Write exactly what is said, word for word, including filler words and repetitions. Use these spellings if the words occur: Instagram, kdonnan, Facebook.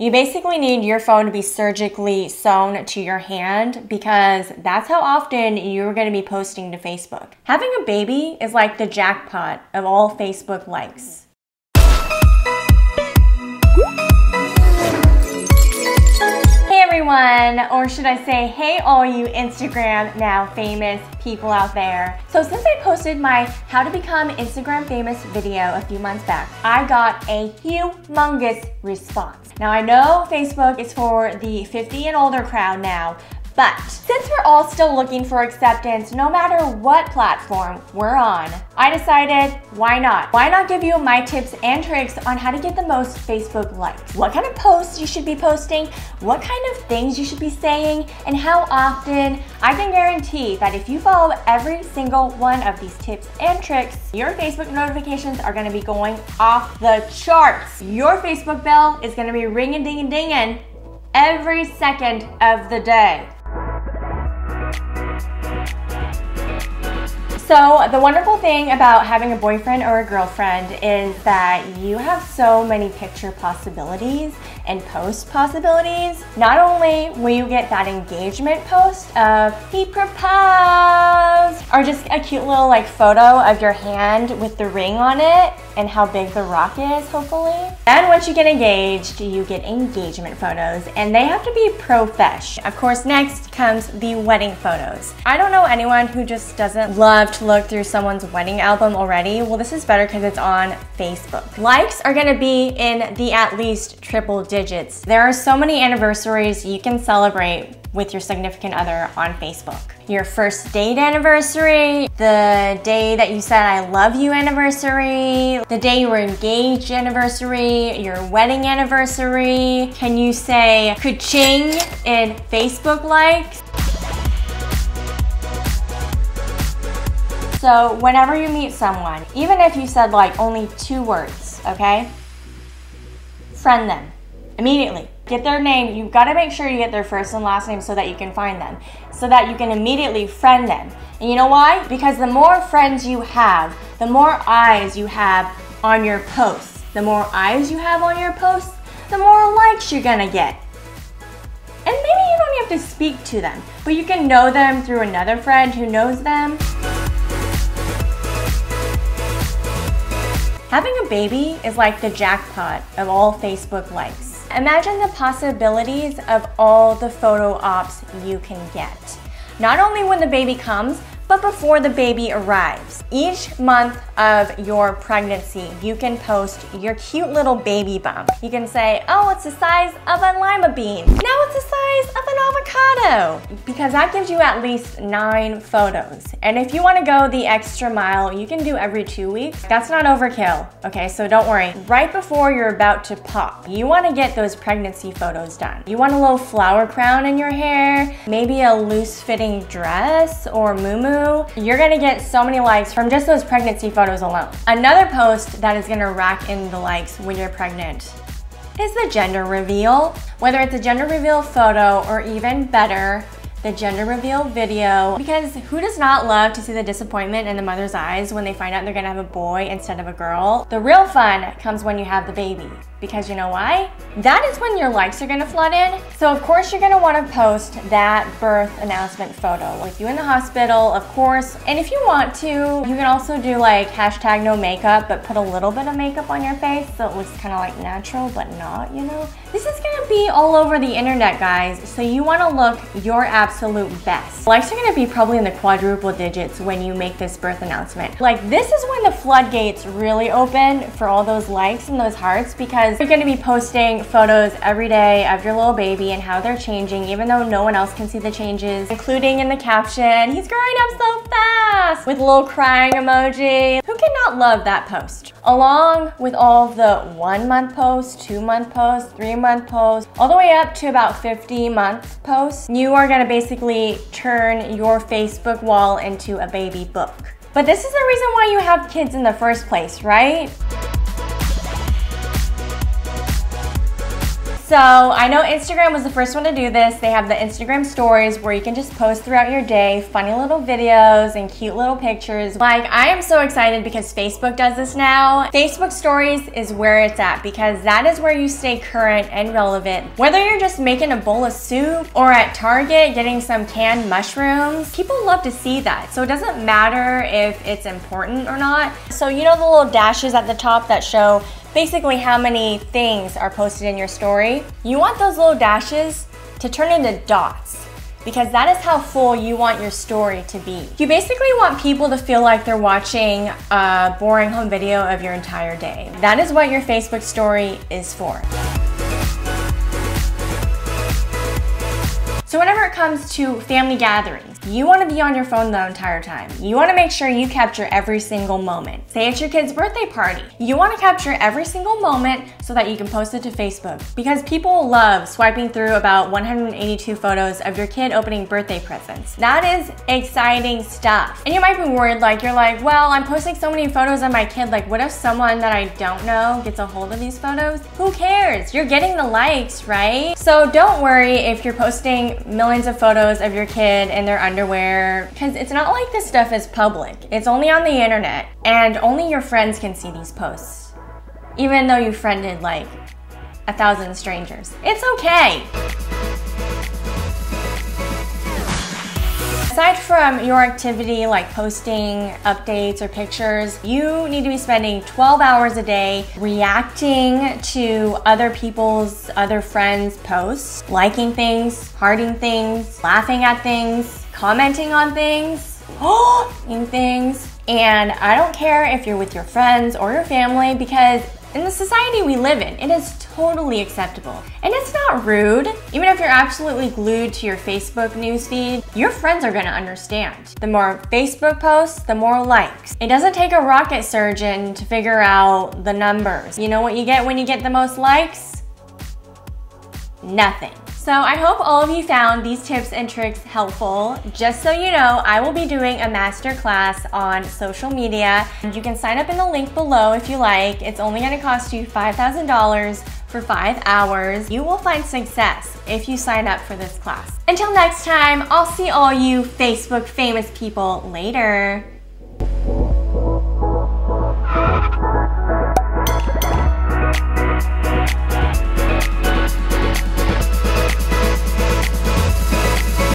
You basically need your phone to be surgically sewn to your hand because that's how often you're going to be posting to Facebook. Having a baby is like the jackpot of all Facebook likes. Or should I say, hey all you Instagram now famous people out there. So since I posted my how to become Instagram famous video a few months back, I got a humongous response. Now I know Facebook is for the fifty and older crowd now, but since we're all still looking for acceptance no matter what platform we're on, I decided, why not? Why not give you my tips and tricks on how to get the most Facebook likes? What kind of posts you should be posting, what kind of things you should be saying, and how often. I can guarantee that if you follow every single one of these tips and tricks, your Facebook notifications are gonna be going off the charts. Your Facebook bell is gonna be ringing, dinging, dinging every second of the day. So the wonderful thing about having a boyfriend or a girlfriend is that you have so many picture possibilities and post possibilities. Not only will you get that engagement post of he proposed, or just a cute little like photo of your hand with the ring on it and how big the rock is, hopefully. Then once you get engaged, you get engagement photos and they have to be pro-fesh. Of course, next comes the wedding photos. I don't know anyone who just doesn't love to look through someone's wedding album already. Well, this is better because it's on Facebook. Likes are gonna be in the at least triple digits. There are so many anniversaries you can celebrate with your significant other on Facebook. Your first date anniversary, the day that you said I love you anniversary, the day you were engaged anniversary, your wedding anniversary. Can you say ka-ching in Facebook likes? So whenever you meet someone, even if you said like only two words, okay? Friend them immediately. Get their name. You've got to make sure you get their first and last name so that you can find them, so that you can immediately friend them. And you know why? Because the more friends you have, the more eyes you have on your posts. The more eyes you have on your posts, the more likes you're gonna get. And maybe you don't have to speak to them, but you can know them through another friend who knows them. Having a baby is like the jackpot of all Facebook likes. Imagine the possibilities of all the photo ops you can get. Not only when the baby comes, but before the baby arrives. Each month of your pregnancy, you can post your cute little baby bump. You can say, oh, it's the size of a lima bean. Now it's the size of an avocado. Because that gives you at least nine photos. And if you wanna go the extra mile, you can do every two weeks. That's not overkill, okay, so don't worry. Right before you're about to pop, you wanna get those pregnancy photos done. You want a little flower crown in your hair, maybe a loose-fitting dress or muumuu. You're gonna get so many likes from just those pregnancy photos alone. Another post that is gonna rack in the likes when you're pregnant is the gender reveal. Whether it's a gender reveal photo or even better, the gender reveal video, because who does not love to see the disappointment in the mother's eyes when they find out they're gonna have a boy instead of a girl? The real fun comes when you have the baby, because you know why? That is when your likes are gonna flood in. So of course you're gonna wanna post that birth announcement photo with you in the hospital, of course. And if you want to, you can also do like hashtag no makeup, but put a little bit of makeup on your face so it looks kinda like natural, but not, you know? This is gonna be all over the internet, guys, so you wanna look your absolute absolute best. Likes are gonna be probably in the quadruple digits when you make this birth announcement. Like, this is when the floodgates really open for all those likes and those hearts, because you're gonna be posting photos every day of your little baby and how they're changing, even though no one else can see the changes, including in the caption, he's growing up so fast, with a little crying emoji. Who cannot love that post? Along with all the one month posts, two month posts, three month posts, all the way up to about fifty month posts, you are gonna be basically turn your Facebook wall into a baby book. But this is the reason why you have kids in the first place, right? So I know Instagram was the first one to do this. They have the Instagram stories where you can just post throughout your day, funny little videos and cute little pictures. Like, I am so excited because Facebook does this now. Facebook stories is where it's at because that is where you stay current and relevant. Whether you're just making a bowl of soup or at Target getting some canned mushrooms, people love to see that. So it doesn't matter if it's important or not. So you know the little dashes at the top that show basically how many things are posted in your story? You want those little dashes to turn into dots because that is how full you want your story to be. You basically want people to feel like they're watching a boring home video of your entire day. That is what your Facebook story is for. So whenever it comes to family gatherings, you want to be on your phone the entire time. You want to make sure you capture every single moment. Say it's your kid's birthday party. You want to capture every single moment so that you can post it to Facebook because people love swiping through about one hundred eighty-two photos of your kid opening birthday presents. That is exciting stuff. And you might be worried, like you're like, well, I'm posting so many photos of my kid. Like, what if someone that I don't know gets a hold of these photos? Who cares? You're getting the likes, right? So don't worry if you're posting millions of photos of your kid in their underwear, because it's not like this stuff is public. It's only on the internet, and only your friends can see these posts, even though you friended like a thousand strangers. It's okay. Aside from your activity like posting updates or pictures, you need to be spending twelve hours a day reacting to other people's, other friends' posts, liking things, hearting things, laughing at things, commenting on things, in things. And I don't care if you're with your friends or your family, because in the society we live in, it is totally acceptable. And it's not rude. Even if you're absolutely glued to your Facebook newsfeed, your friends are gonna understand. The more Facebook posts, the more likes. It doesn't take a rocket surgeon to figure out the numbers. You know what you get when you get the most likes? Nothing. So I hope all of you found these tips and tricks helpful. Just so you know, I will be doing a masterclass on social media. You can sign up in the link below if you like. It's only gonna cost you five thousand dollars for five hours. You will find success if you sign up for this class. Until next time, I'll see all you Facebook famous people later.